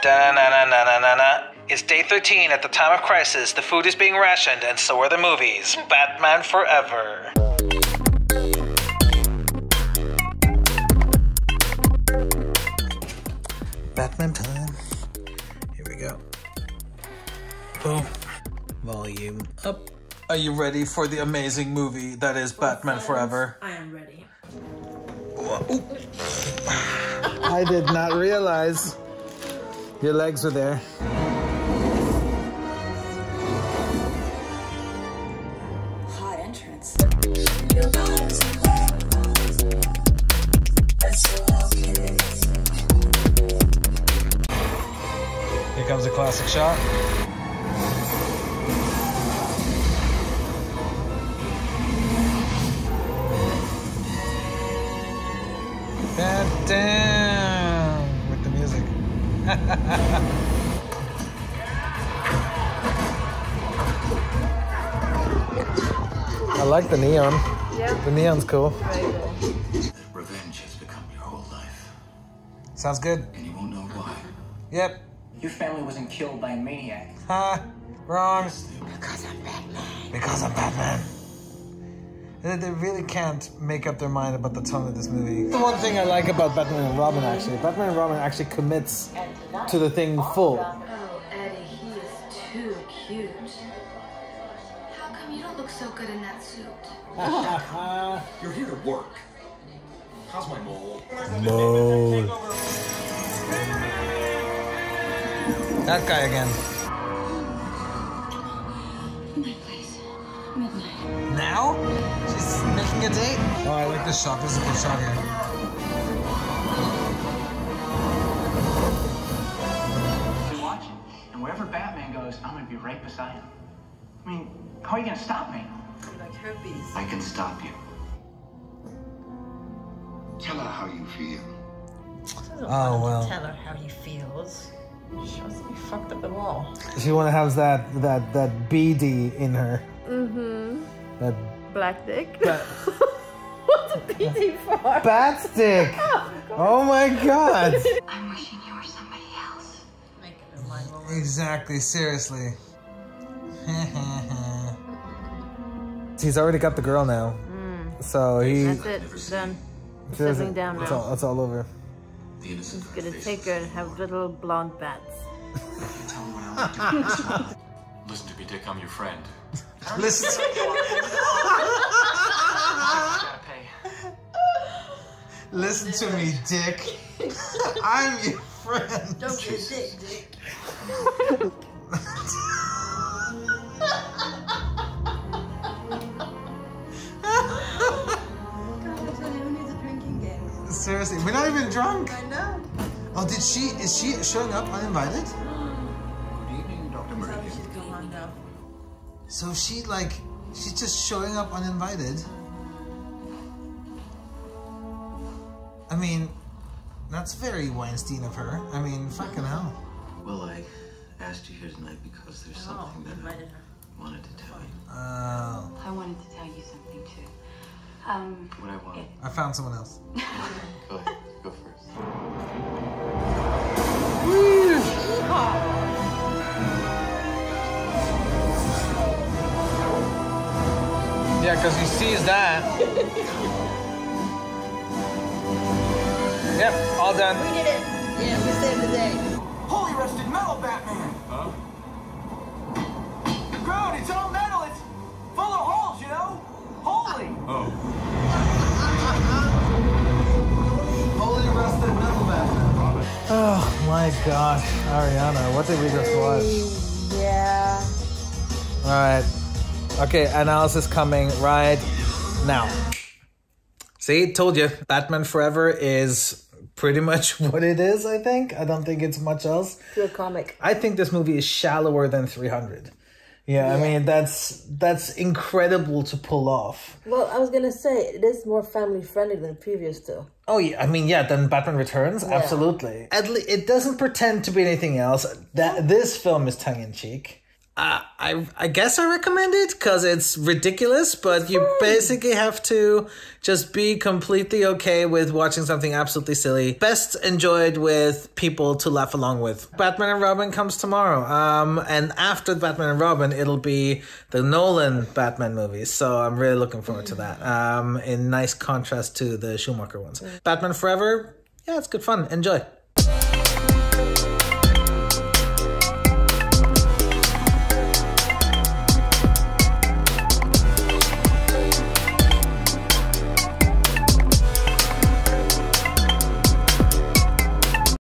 Da-na-na-na-na-na-na. It's day 13. At the time of crisis, the food is being rationed, and so are the movies. Batman Forever. Batman time. Here we go. Boom. Volume up. Are you ready for the amazing movie that is Batman Forever? I am ready. I did not realize your legs were there. Hot entrance. Here comes a classic shot. Bat down with the music. I like the neon. Yep. The neon's cool. Revenge has become your whole life. Sounds good. And you won't know why. Yep. Your family wasn't killed by a maniac. Ha! Wrong. Because I'm Batman. Because I'm Batman. They really can't make up their mind about the tone of this movie. The one thing I like about Batman and Robin, actually. Batman and Robin actually commits to the thing full. Oh, Eddie, he is too cute. How come you don't look so good in that suit? You're here to work. How's my mole? Mole. That guy again. My place. Midnight. Now? Making a date? Oh, I like this shot. This is a good shot here. Watch, and wherever Batman goes, I'm gonna be right beside him. I mean, how are you gonna stop me? Like herpes. I can stop you. Tell her how you feel. Oh, well. Tell her how he feels. She wants to be fucked up the wall. She wanna have that BD in her. Mm-hmm. That black dick. What's a BD for? Bat stick. Oh my god. I'm wishing you were somebody else. Make it a mind. Exactly. Seriously. He's already got the girl now. Mm. So he. That's it. Done. Sitting down now. It's all over. He's gonna take her and have little blonde bats. Listen to me, Dick. I'm your friend. Listen. Listen to me, Dick. I'm your friend. Don't be a dick, Dick. Who needs a drinking game? Seriously, we're not even drunk. I know. Oh, is she showing up uninvited? Good evening, Dr. Murphy. She's gone now. So she's just showing up uninvited. I mean, that's very Weinstein of her. I mean, fucking hell. Well, I asked you here tonight because there's something that I wanted to tell you. Oh. I wanted to tell you something too. What I wanted. I found someone else. Go ahead, go first. Yeah, because he sees that. Yep, all done. We did it. Yeah, we saved the day. Holy rusted metal, Batman. Huh? Dude, it's all metal. It's full of holes, you know? Holy. Oh. Holy rusted metal, Batman. Oh, my gosh. Ariana, what did we just watch? Yeah. All right. Okay, analysis coming right now. See, told you. Batman Forever is pretty much what it is, I think. I don't think it's much else. You're a comic. I think this movie is shallower than 300. Yeah, I mean, that's incredible to pull off. Well, I was going to say, it is more family-friendly than the previous two. Oh, yeah. I mean, yeah, then Batman Returns? Yeah. Absolutely. It doesn't pretend to be anything else. This film is tongue-in-cheek. I guess I recommend it because it's ridiculous, but you basically have to just be completely okay with watching something absolutely silly. Best enjoyed with people to laugh along with. Batman and Robin comes tomorrow. And after Batman and Robin, it'll be the Nolan Batman movies. So I'm really looking forward to that. In nice contrast to the Schumacher ones. Batman Forever, yeah, it's good fun. Enjoy.